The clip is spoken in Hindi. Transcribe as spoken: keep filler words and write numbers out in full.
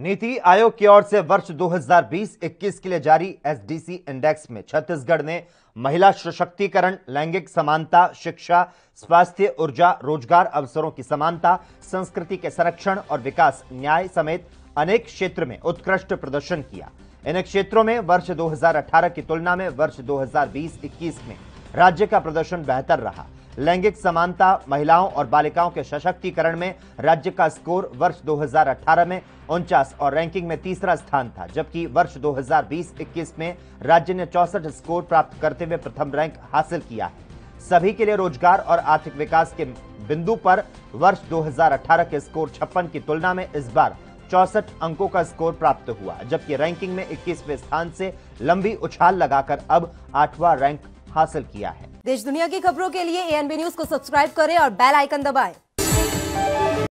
नीति आयोग की ओर से वर्ष दो हज़ार बीस इक्कीस के लिए जारी एसडीसी इंडेक्स में छत्तीसगढ़ ने महिला सशक्तिकरण, लैंगिक समानता, शिक्षा, स्वास्थ्य, ऊर्जा, रोजगार अवसरों की समानता, संस्कृति के संरक्षण और विकास, न्याय समेत अनेक क्षेत्र में उत्कृष्ट प्रदर्शन किया। इन क्षेत्रों में वर्ष दो हज़ार अठारह की तुलना में वर्ष दो हज़ार बीस इक्कीस में राज्य का प्रदर्शन बेहतर रहा। लैंगिक समानता, महिलाओं और बालिकाओं के सशक्तिकरण में राज्य का स्कोर वर्ष दो हज़ार अठारह में उनचास और रैंकिंग में तीसरा स्थान था, जबकि वर्ष दो हज़ार बीस इक्कीस में राज्य ने चौसठ स्कोर प्राप्त करते हुए प्रथम रैंक हासिल किया है। सभी के लिए रोजगार और आर्थिक विकास के बिंदु पर वर्ष दो हज़ार अठारह के स्कोर छप्पन की तुलना में इस बार चौसठ अंकों का स्कोर प्राप्त हुआ, जबकि रैंकिंग में इक्कीसवें स्थान से लंबी उछाल लगाकर अब आठवां रैंक हासिल किया है। देश दुनिया की खबरों के लिए ए एन बी न्यूज को सब्सक्राइब करें और बेल आइकन दबाएं।